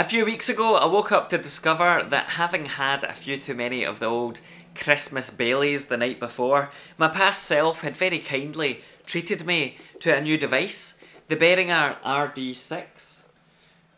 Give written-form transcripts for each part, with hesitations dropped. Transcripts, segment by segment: A few weeks ago, I woke up to discover that having had a few too many of the old Christmas Baileys the night before, my past self had very kindly treated me to a new device, the Behringer RD6.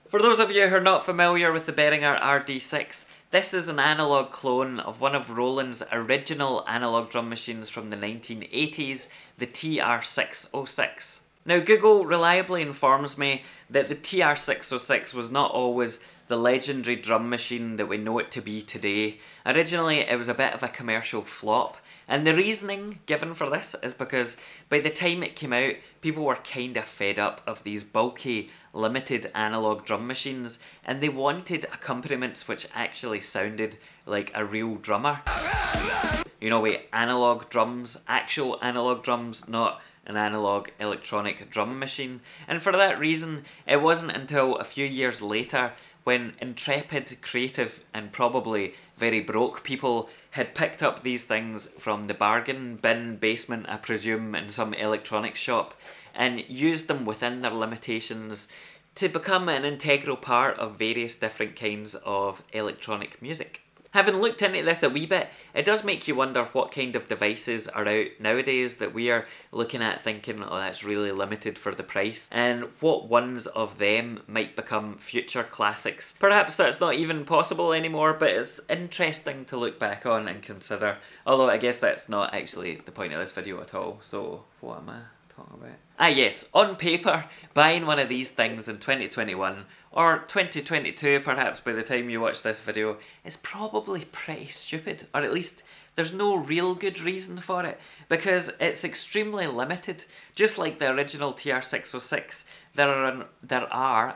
For those of you who are not familiar with the Behringer RD6, this is an analogue clone of one of Roland's original analogue drum machines from the 1980s, the TR606. Now, Google reliably informs me that the TR606 was not always the legendary drum machine that we know it to be today. Originally, it was a bit of a commercial flop, and the reasoning given for this is because by the time it came out, people were kind of fed up of these bulky, limited analogue drum machines, and they wanted accompaniments which actually sounded like a real drummer. You know, wait, analogue drums, actual analogue drums, not an analogue electronic drum machine. And for that reason, it wasn't until a few years later when intrepid, creative and probably very broke people had picked up these things from the bargain bin basement, I presume, in some electronics shop, and used them within their limitations to become an integral part of various different kinds of electronic music. Having looked into this a wee bit, it does make you wonder what kind of devices are out nowadays that we are looking at thinking, oh, that's really limited for the price, and what ones of them might become future classics. Perhaps that's not even possible anymore, but it's interesting to look back on and consider. Although I guess that's not actually the point of this video at all, so what am I talking about? Ah yes, on paper, buying one of these things in 2021 or 2022 perhaps by the time you watch this video is probably pretty stupid, or at least there's no real good reason for it, because it's extremely limited. Just like the original TR606, there are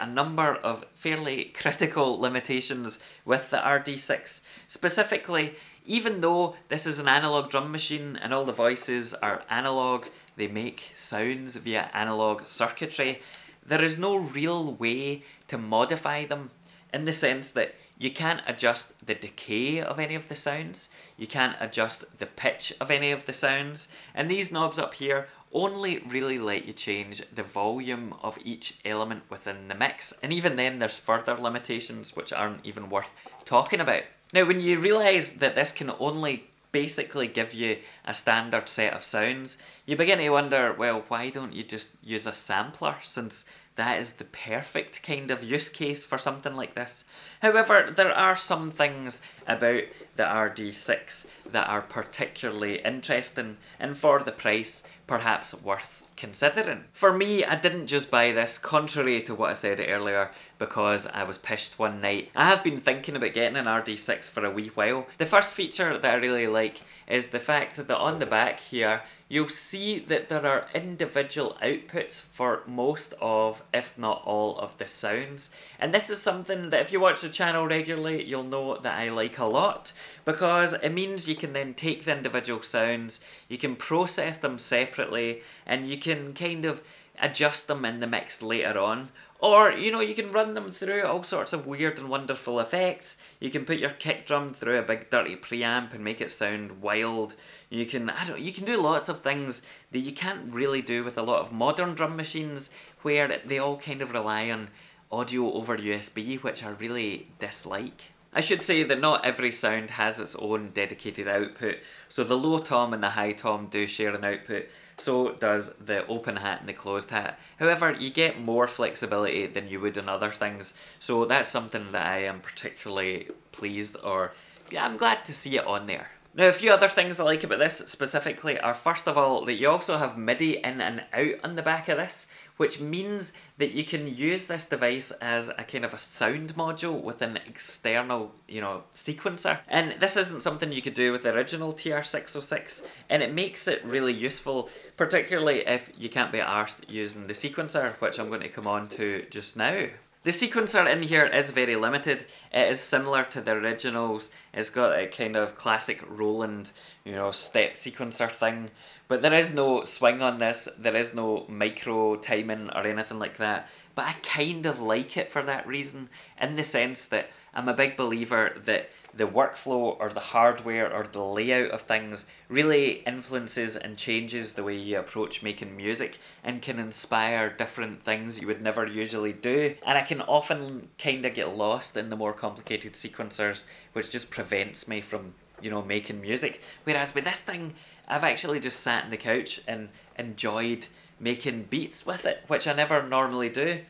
a number of fairly critical limitations with the RD6. Specifically, even though this is an analogue drum machine and all the voices are analogue, they make sounds via analogue circuitry, there is no real way to modify them, in the sense that you can't adjust the decay of any of the sounds, you can't adjust the pitch of any of the sounds, and these knobs up here only really let you change the volume of each element within the mix, and even then there's further limitations which aren't even worth talking about. Now, when you realise that this can only basically give you a standard set of sounds, you begin to wonder, well, why don't you just use a sampler, since that is the perfect kind of use case for something like this. However, there are some things about the RD6 that are particularly interesting, and for the price, perhaps worth considering. For me, I didn't just buy this, contrary to what I said earlier, because I was pissed one night. I have been thinking about getting an RD6 for a wee while. The first feature that I really like is the fact that on the back here, you'll see that there are individual outputs for most of, if not all, of the sounds. And this is something that if you watch the channel regularly, you'll know that I like a lot, because it means you can then take the individual sounds, you can process them separately, and you can kind of adjust them in the mix later on. Or, you know, you can run them through all sorts of weird and wonderful effects. You can put your kick drum through a big dirty preamp and make it sound wild. You can, you can do lots of things that you can't really do with a lot of modern drum machines, where they all kind of rely on audio over USB, which I really dislike. I should say that not every sound has its own dedicated output, so the low tom and the high tom do share an output, so does the open hat and the closed hat. However, you get more flexibility than you would in other things, so that's something that I am particularly pleased, or I'm glad to see it on there. Now, a few other things I like about this specifically are, first of all, that you also have MIDI in and out on the back of this, which means that you can use this device as a kind of a sound module with an external, you know, sequencer. And this isn't something you could do with the original TR606, and it makes it really useful, particularly if you can't be arsed using the sequencer, which I'm going to come on to just now. The sequencer in here is very limited. It is similar to the originals. It's got a kind of classic Roland, you know, step sequencer thing, but there is no swing on this, there is no micro timing or anything like that. but I kind of like it for that reason, in the sense that I'm a big believer that the workflow or the hardware or the layout of things really influences and changes the way you approach making music and can inspire different things you would never usually do. And I can often kind of get lost in the more complicated sequencers, which just prevents me from, you know, making music. Whereas with this thing, I've actually just sat on the couch and enjoyed making beats with it, which I never normally do.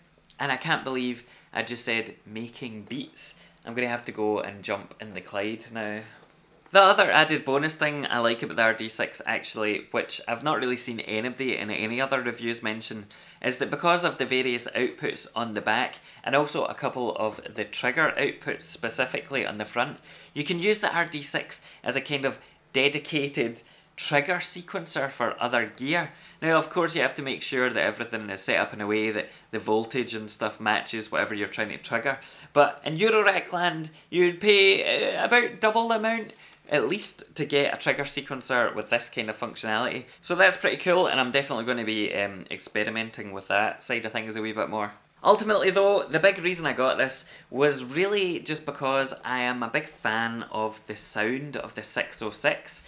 And I can't believe I just said making beats. I'm going to have to go and jump in the Clyde now. The other added bonus thing I like about the RD6 actually, which I've not really seen anybody in any other reviews mention, is that because of the various outputs on the back and also a couple of the trigger outputs specifically on the front, you can use the RD6 as a kind of dedicated trigger sequencer for other gear. Now of course you have to make sure that everything is set up in a way that the voltage and stuff matches whatever you're trying to trigger, but in Eurorack land you'd pay about double the amount at least to get a trigger sequencer with this kind of functionality. So that's pretty cool, and I'm definitely going to be experimenting with that side of things a wee bit more. Ultimately though, the big reason I got this was really just because I am a big fan of the sound of the 606.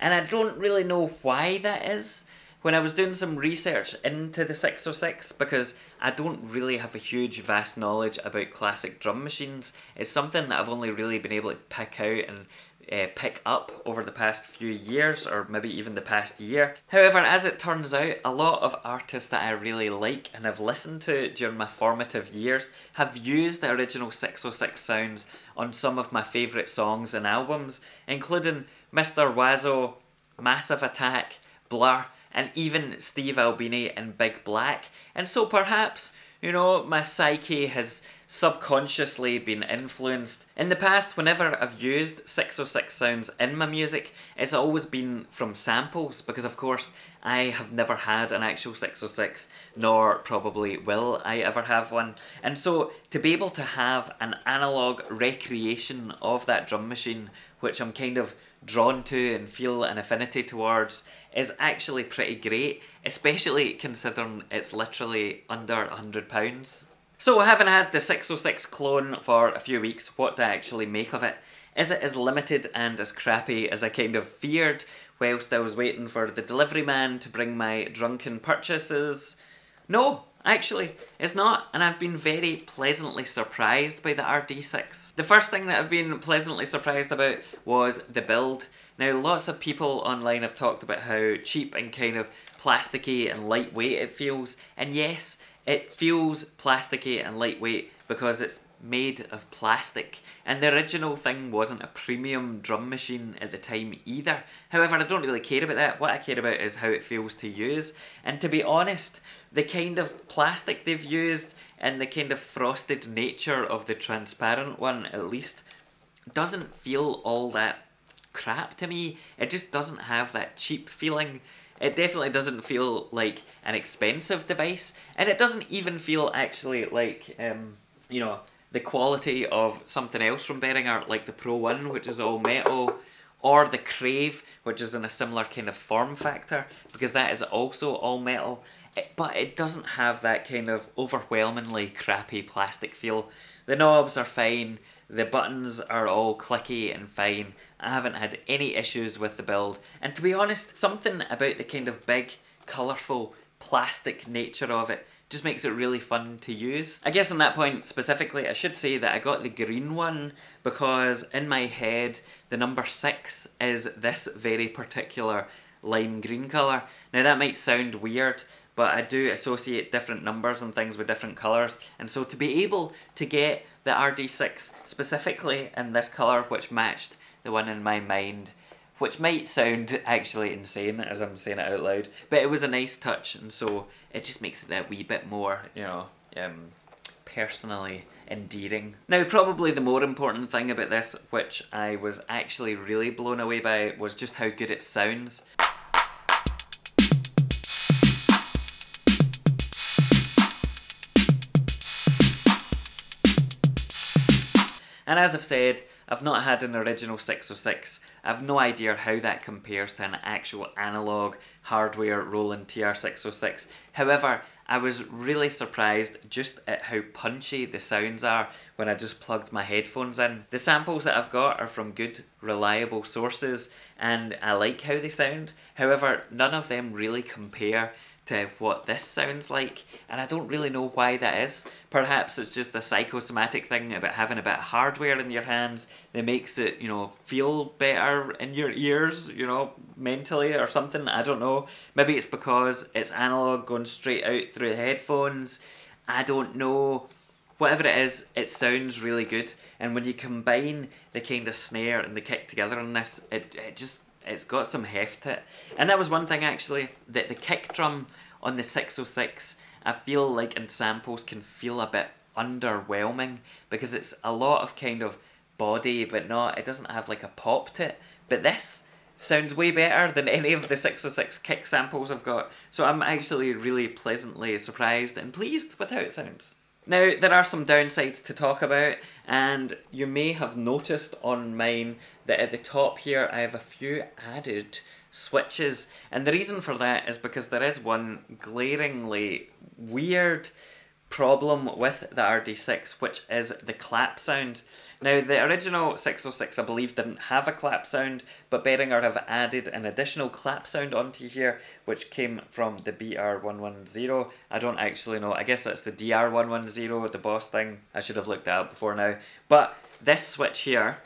And I don't really know why that is. When I was doing some research into the 606, because I don't really have a huge vast knowledge about classic drum machines, it's something that I've only really been able to pick out and pick up over the past few years, or maybe even the past year. However, as it turns out, a lot of artists that I really like and have listened to during my formative years have used the original 606 sounds on some of my favourite songs and albums, including Mr. Wazzo, Massive Attack, Blur, and even Steve Albini and Big Black. And so perhaps, you know, my psyche has subconsciously been influenced. In the past, whenever I've used 606 sounds in my music, it's always been from samples, because of course I have never had an actual 606, nor probably will I ever have one. And so to be able to have an analogue recreation of that drum machine, which I'm kind of drawn to and feel an affinity towards, is actually pretty great, especially considering it's literally under £100. So having had the 606 clone for a few weeks, what do I actually make of it? Is it as limited and as crappy as I kind of feared whilst I was waiting for the delivery man to bring my drunken purchases? No, actually, it's not, and I've been very pleasantly surprised by the RD6. The first thing that I've been pleasantly surprised about was the build. Now, lots of people online have talked about how cheap and kind of plasticky and lightweight it feels, and yes, it feels plasticky and lightweight because it's made of plastic, and the original thing wasn't a premium drum machine at the time either. However, I don't really care about that. What I care about is how it feels to use, and to be honest, the kind of plastic they've used and the kind of frosted nature of the transparent one, at least, doesn't feel all that crap to me. It just doesn't have that cheap feeling. It definitely doesn't feel like an expensive device, and it doesn't even feel actually like, you know, the quality of something else from Behringer, like the Pro 1, which is all metal, or the Crave, which is in a similar kind of form factor, because that is also all metal, but it doesn't have that kind of overwhelmingly crappy plastic feel. The knobs are fine, the buttons are all clicky and fine. I haven't had any issues with the build, and to be honest, something about the kind of big, colourful, plastic nature of it just makes it really fun to use. I guess on that point specifically I should say that I got the green one because in my head the number 6 is this very particular lime green colour. Now that might sound weird, but I do associate different numbers and things with different colours, and so to be able to get the RD6 specifically in this colour, which matched the one in my mind, which might sound actually insane as I'm saying it out loud, but it was a nice touch, and so it just makes it that wee bit more, you know, personally endearing. Now probably the more important thing about this, which I was actually really blown away by, was just how good it sounds. And as I've said, I've not had an original 606. I've no idea how that compares to an actual analogue hardware Roland TR606. However, I was really surprised just at how punchy the sounds are when I just plugged my headphones in. The samples that I've got are from good, reliable sources and I like how they sound. However, none of them really compare to what this sounds like, and I don't really know why that is. Perhaps it's just a psychosomatic thing about having a bit of hardware in your hands that makes it, you know, feel better in your ears, you know, mentally or something, I don't know. Maybe it's because it's analogue going straight out through the headphones, I don't know. Whatever it is, it sounds really good, and when you combine the kind of snare and the kick together on this, it's got some heft to it. And that was one thing actually, that the kick drum on the 606, I feel like in samples can feel a bit underwhelming because it's a lot of kind of body, but not, it doesn't have like a pop to it. But this sounds way better than any of the 606 kick samples I've got. So I'm actually really pleasantly surprised and pleased with how it sounds. Now, there are some downsides to talk about, and you may have noticed on mine that at the top here I have a few added switches, and the reason for that is because there is one glaringly weird problem with the RD6, which is the clap sound. Now, the original 606 I believe didn't have a clap sound, but Behringer have added an additional clap sound onto here, which came from the DR110. I don't actually know, I guess that's the DR110, the boss thing. I should have looked that up before now. But this switch here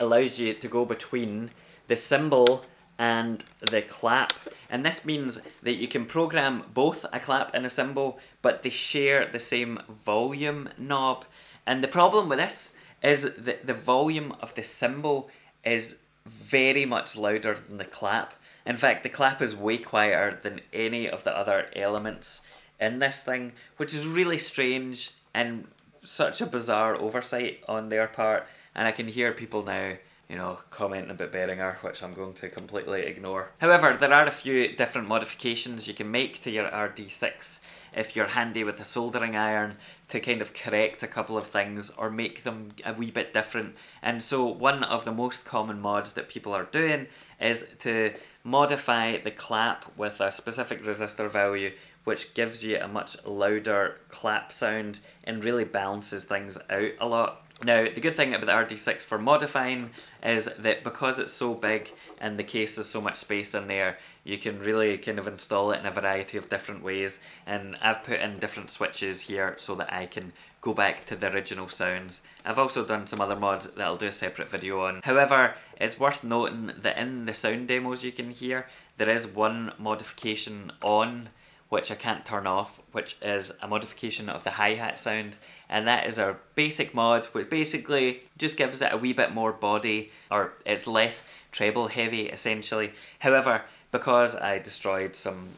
allows you to go between the cymbal and the clap, and this means that you can program both a clap and a cymbal, but they share the same volume knob. And the problem with this is that the volume of the cymbal is very much louder than the clap. In fact, the clap is way quieter than any of the other elements in this thing, which is really strange and such a bizarre oversight on their part. And I can hear people now, you know, commenting about Behringer, which I'm going to completely ignore. However, there are a few different modifications you can make to your RD6 if you're handy with a soldering iron to kind of correct a couple of things or make them a wee bit different. And so one of the most common mods that people are doing is to modify the clap with a specific resistor value, which gives you a much louder clap sound and really balances things out a lot. Now, the good thing about the RD6 for modifying is that because it's so big and the case is so much space in there, you can really kind of install it in a variety of different ways, and I've put in different switches here so that I can go back to the original sounds. I've also done some other mods that I'll do a separate video on. However, it's worth noting that in the sound demos you can hear, there is one modification on which I can't turn off, which is a modification of the hi-hat sound, and that is our basic mod, which basically just gives it a wee bit more body, or it's less treble heavy essentially. However, because I destroyed some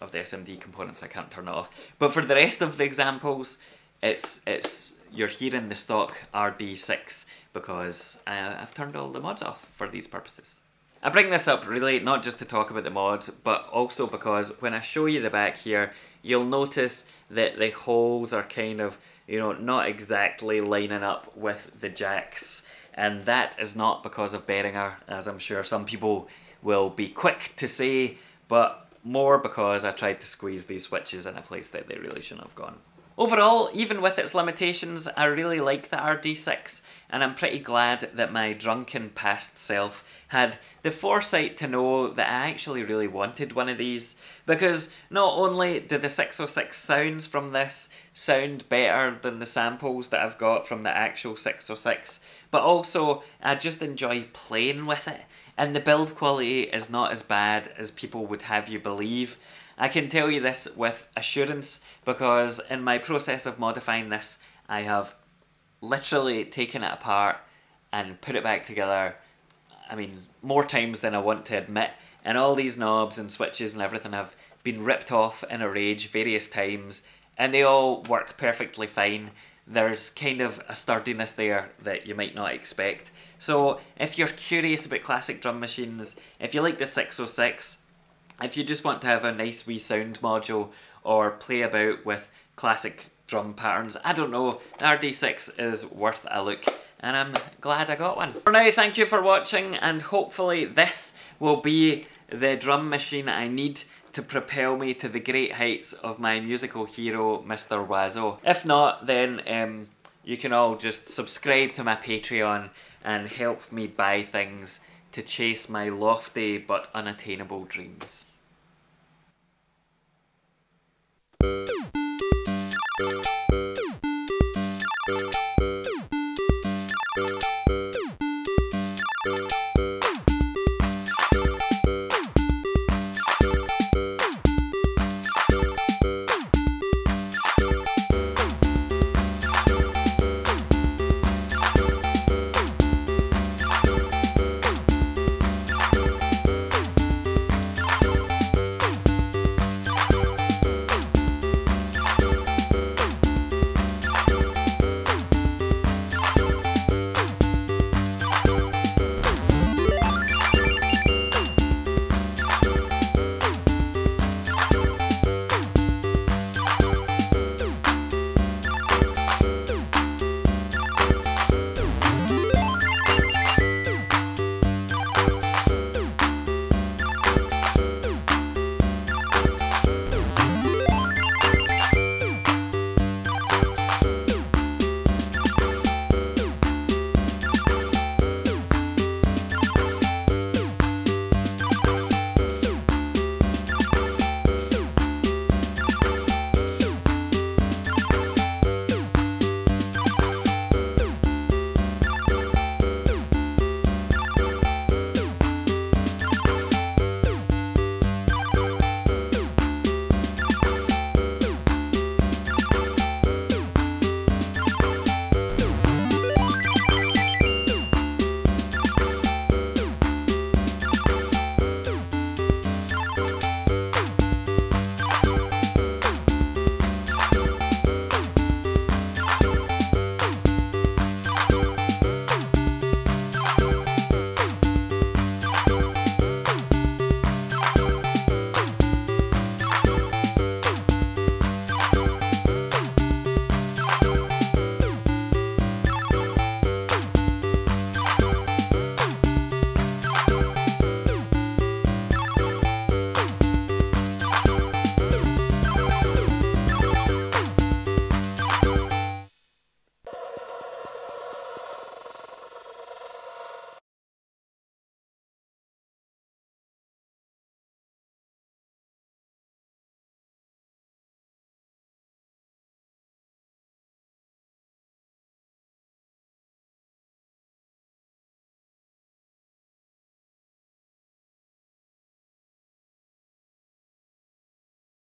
of the SMD components, I can't turn it off. But for the rest of the examples, it's you're hearing the stock RD6 because I've turned all the mods off for these purposes. I bring this up really not just to talk about the mods, but also because when I show you the back here, you'll notice that the holes are kind of, you know, not exactly lining up with the jacks. And that is not because of Behringer, as I'm sure some people will be quick to say, but more because I tried to squeeze these switches in a place that they really shouldn't have gone. Overall, even with its limitations, I really like the RD6, and I'm pretty glad that my drunken past self had the foresight to know that I actually really wanted one of these, because not only do the 606 sounds from this sound better than the samples that I've got from the actual 606, but also I just enjoy playing with it, and the build quality is not as bad as people would have you believe. I can tell you this with assurance because in my process of modifying this, I have literally taken it apart and put it back together, I mean, more times than I want to admit, and all these knobs and switches and everything have been ripped off in a rage various times, and they all work perfectly fine. There's kind of a sturdiness there that you might not expect. So if you're curious about classic drum machines, if you like the 606, if you just want to have a nice wee sound module or play about with classic drum patterns, I don't know, the RD6 is worth a look. and I'm glad I got one. For now, thank you for watching, and hopefully this will be the drum machine I need to propel me to the great heights of my musical hero, Mr. Wazzo. If not, then you can all just subscribe to my Patreon and help me buy things to chase my lofty but unattainable dreams.